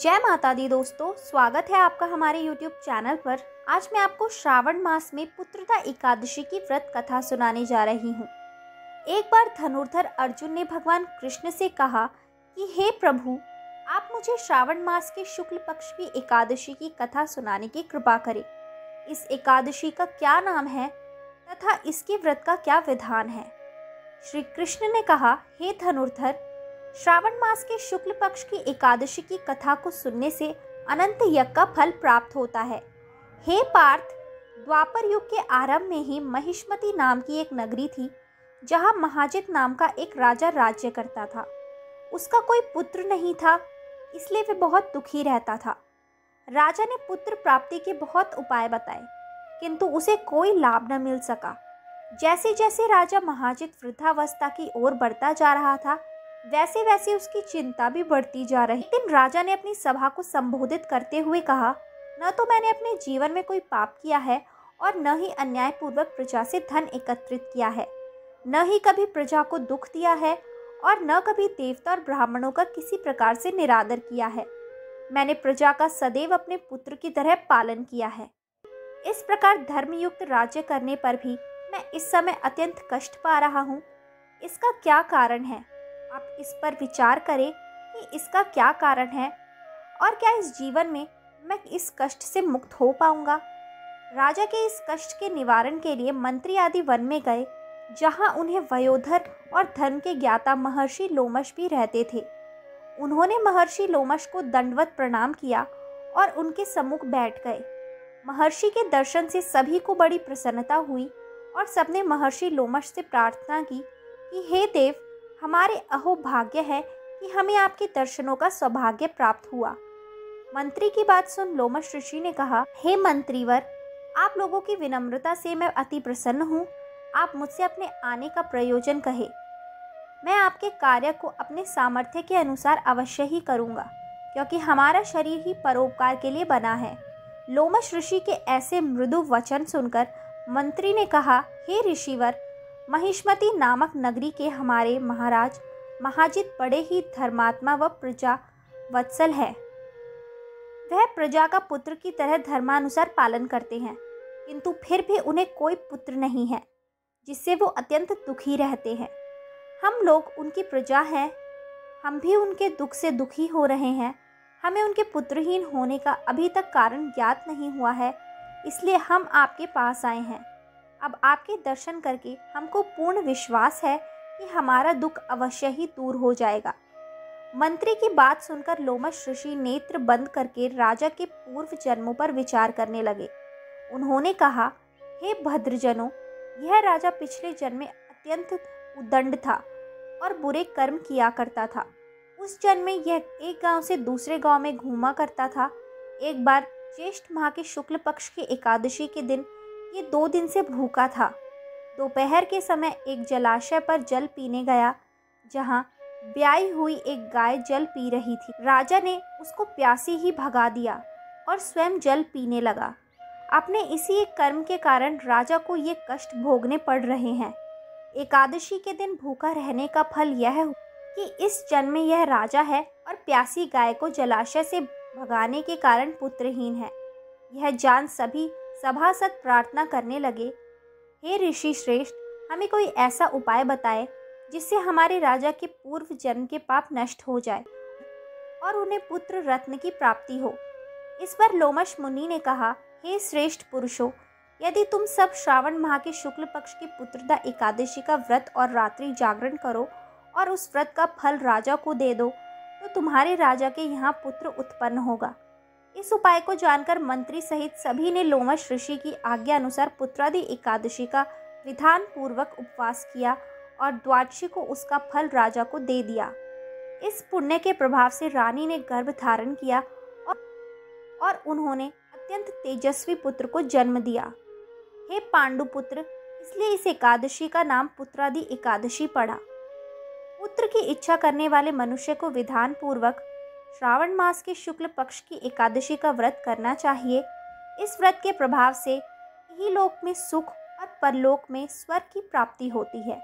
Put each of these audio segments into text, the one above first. जय माता दी दोस्तों, स्वागत है आपका हमारे YouTube चैनल पर। आज मैं आपको श्रावण मास में पुत्रदा एकादशी की व्रत कथा सुनाने जा रही हूँ। एक बार धनुर्धर अर्जुन ने भगवान कृष्ण से कहा कि हे प्रभु, आप मुझे श्रावण मास के शुक्ल पक्ष की एकादशी की कथा सुनाने की कृपा करें। इस एकादशी का क्या नाम है तथा इसके व्रत का क्या विधान है? श्री कृष्ण ने कहा, हे धनुर्धर, श्रावण मास के शुक्ल पक्ष की एकादशी की कथा को सुनने से अनंत यज्ञ का फल प्राप्त होता है। हे पार्थ, द्वापर युग के आरंभ में ही महिष्मती नाम की एक नगरी थी, जहां महाजित नाम का एक राजा राज्य करता था। उसका कोई पुत्र नहीं था, इसलिए वह बहुत दुखी रहता था। राजा ने पुत्र प्राप्ति के बहुत उपाय बताए, किंतु उसे कोई लाभ न मिल सका। जैसे जैसे राजा महाजित वृद्धावस्था की ओर बढ़ता जा रहा था, वैसे वैसे उसकी चिंता भी बढ़ती जा रही। एक दिन राजा ने अपनी सभा को संबोधित करते हुए कहा, न तो मैंने अपने जीवन में कोई पाप किया है और न ही अन्यायपूर्वक प्रजा से धन एकत्रित किया है, न ही कभी प्रजा को दुख दिया है और न कभी देवता और ब्राह्मणों का किसी प्रकार से निरादर किया है। मैंने प्रजा का सदैव अपने पुत्र की तरह पालन किया है। इस प्रकार धर्मयुक्त राज्य करने पर भी मैं इस समय अत्यंत कष्ट पा रहा हूँ। इसका क्या कारण है? आप इस पर विचार करें कि इसका क्या कारण है और क्या इस जीवन में मैं इस कष्ट से मुक्त हो पाऊंगा। राजा के इस कष्ट के निवारण के लिए मंत्री आदि वन में गए, जहां उन्हें वयोधर और धर्म के ज्ञाता महर्षि लोमश भी रहते थे। उन्होंने महर्षि लोमश को दंडवत प्रणाम किया और उनके सम्मुख बैठ गए। महर्षि के दर्शन से सभी को बड़ी प्रसन्नता हुई और सबने महर्षि लोमश से प्रार्थना की कि हे देव, हमारे अहोभाग्य है कि हमें आपके दर्शनों का सौभाग्य प्राप्त हुआ। मंत्री की बात सुन लोमश ऋषि ने कहा, हे मंत्रीवर, आप लोगों की विनम्रता से मैं अति प्रसन्न हूँ। आप मुझसे अपने आने का प्रयोजन कहे, मैं आपके कार्य को अपने सामर्थ्य के अनुसार अवश्य ही करूँगा, क्योंकि हमारा शरीर ही परोपकार के लिए बना है। लोमश ऋषि के ऐसे मृदु वचन सुनकर मंत्री ने कहा, हे ऋषिवर, महिष्मती नामक नगरी के हमारे महाराज महाजित बड़े ही धर्मात्मा व प्रजा वत्सल है। वह प्रजा का पुत्र की तरह धर्मानुसार पालन करते हैं, किंतु फिर भी उन्हें कोई पुत्र नहीं है, जिससे वो अत्यंत दुखी रहते हैं। हम लोग उनकी प्रजा हैं, हम भी उनके दुख से दुखी हो रहे हैं। हमें उनके पुत्रहीन होने का अभी तक कारण ज्ञात नहीं हुआ है, इसलिए हम आपके पास आए हैं। अब आपके दर्शन करके हमको पूर्ण विश्वास है कि हमारा दुख अवश्य ही दूर हो जाएगा। मंत्री की बात सुनकर लोमश ऋषि नेत्र बंद करके राजा के पूर्व जन्मों पर विचार करने लगे। उन्होंने कहा, हे भद्रजनों, यह राजा पिछले जन्म में अत्यंत उदंड था और बुरे कर्म किया करता था। उस जन्म में यह एक गांव से दूसरे गांव में घूमा करता था। एक बार ज्येष्ठ माह के शुक्ल पक्ष की एकादशी के दिन ये 2 दिन से भूखा था। दोपहर के समय एक जलाशय पर जल पीने गया, जहां ब्याई हुई एक गाय जल पी रही थी। राजा ने उसको प्यासी ही भगा दिया और स्वयं जल पीने लगा। अपने इसी एक कर्म के कारण राजा को ये कष्ट भोगने पड़ रहे हैं। एकादशी के दिन भूखा रहने का फल यह हुआ कि इस जन्म में यह राजा है और प्यासी गाय को जलाशय से भगाने के कारण पुत्रहीन है। यह जान सभी सभासद प्रार्थना करने लगे, हे ऋषि श्रेष्ठ, हमें कोई ऐसा उपाय बताए जिससे हमारे राजा के पूर्व जन्म के पाप नष्ट हो जाए और उन्हें पुत्र रत्न की प्राप्ति हो। इस पर लोमश मुनि ने कहा, हे श्रेष्ठ पुरुषों, यदि तुम सब श्रावण माह के शुक्ल पक्ष की पुत्रदा एकादशी का व्रत और रात्रि जागरण करो और उस व्रत का फल राजा को दे दो, तो तुम्हारे राजा के यहाँ पुत्र उत्पन्न होगा। इस उपाय को जानकर मंत्री सहित सभी ने लोमश ऋषि की आज्ञा अनुसार पुत्रादि एकादशी का विधान पूर्वक उपवास किया और द्वादशी को उसका फल राजा को दे दिया। इस पुण्य के प्रभाव से रानी ने गर्भ धारण किया और उन्होंने अत्यंत तेजस्वी पुत्र को जन्म दिया। हे पांडुपुत्र, इसलिए इस एकादशी का नाम पुत्रादि एकादशी पड़ा। पुत्र की इच्छा करने वाले मनुष्य को विधान पूर्वक श्रावण मास के शुक्ल पक्ष की एकादशी का व्रत करना चाहिए। इस व्रत के प्रभाव से ही लोक में सुख और परलोक में स्वर्ग की प्राप्ति होती है।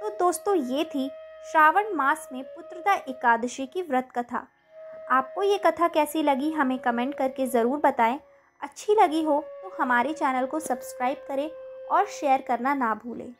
तो दोस्तों, ये थी श्रावण मास में पुत्रदा एकादशी की व्रत कथा। आपको ये कथा कैसी लगी हमें कमेंट करके ज़रूर बताएं। अच्छी लगी हो तो हमारे चैनल को सब्सक्राइब करें और शेयर करना ना भूलें।